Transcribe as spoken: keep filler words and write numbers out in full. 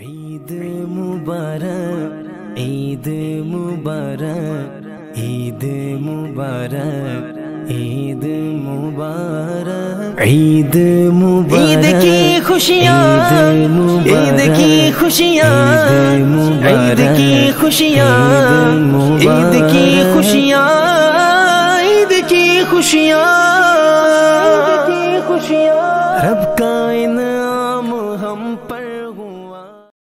ईद मुबारक ईद मुबारक ईद मुबारक ईद मुबारक ईद मुबारक ईद की खुशियाँ ईद की खुशियाँ ईद की खुशियाँ ईद की खुशियाँ ईद की खुशियाँ ईद की खुशियाँ रब कायन